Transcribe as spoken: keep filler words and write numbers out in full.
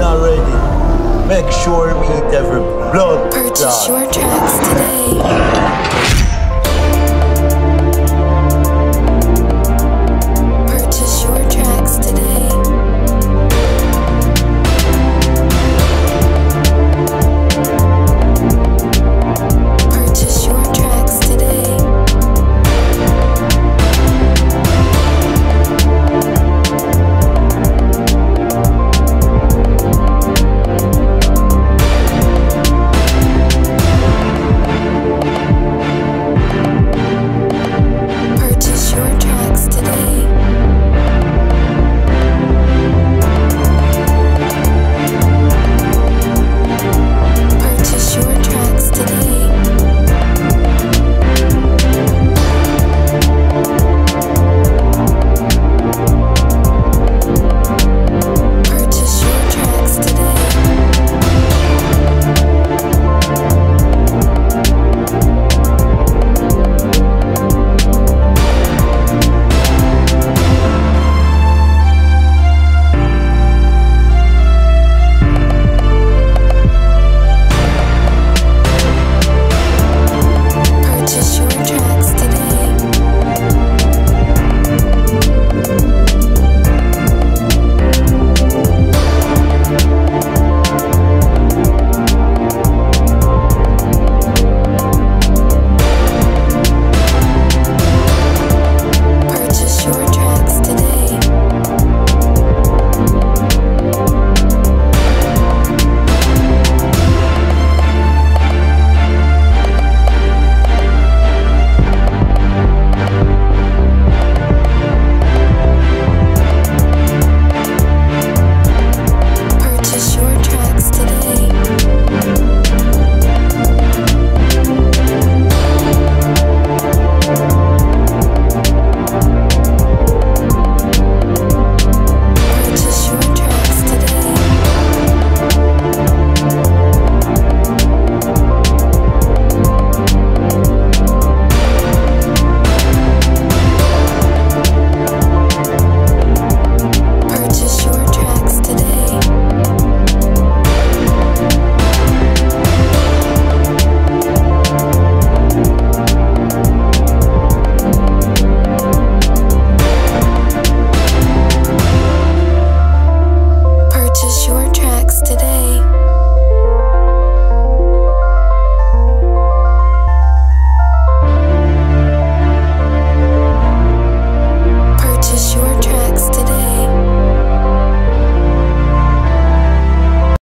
not ready, make sure we meet every blood. Purchase your tracks today.